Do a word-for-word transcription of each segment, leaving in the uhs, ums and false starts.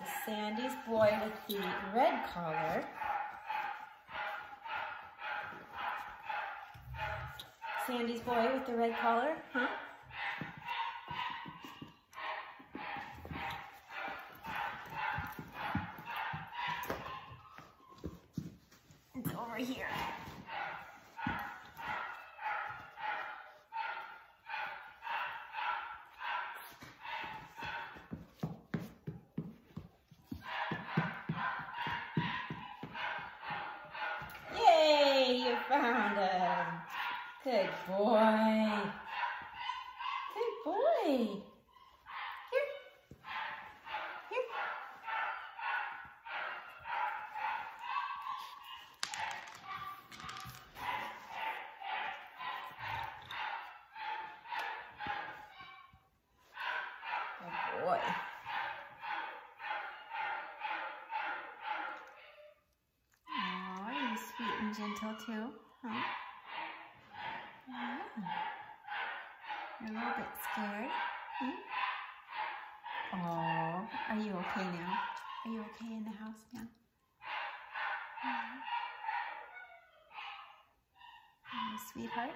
is Sandy's boy with the red collar. Sandy's boy with the red collar, huh? It's over here. Yay, you found him. Good boy. Good boy. Here. Here. Good boy. Oh, you're sweet and gentle too, huh? You're a little bit scared. Hmm? Oh, are you okay now? Are you okay in the house now? Mm-hmm. Oh, sweetheart.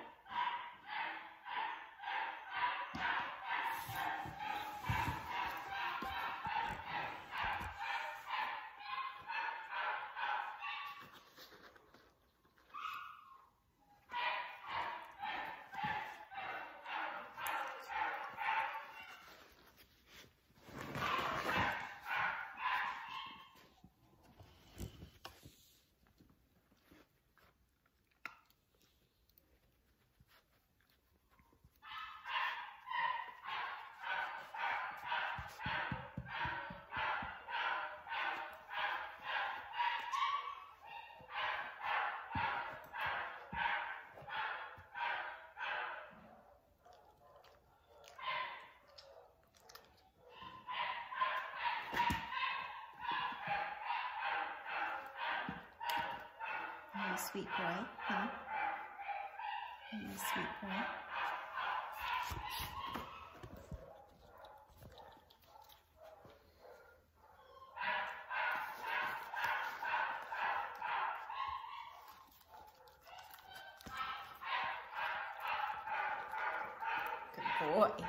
Sweet boy, huh? You're a sweet boy. Good boy. Good boy.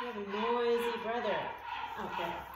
You have a noisy brother out there.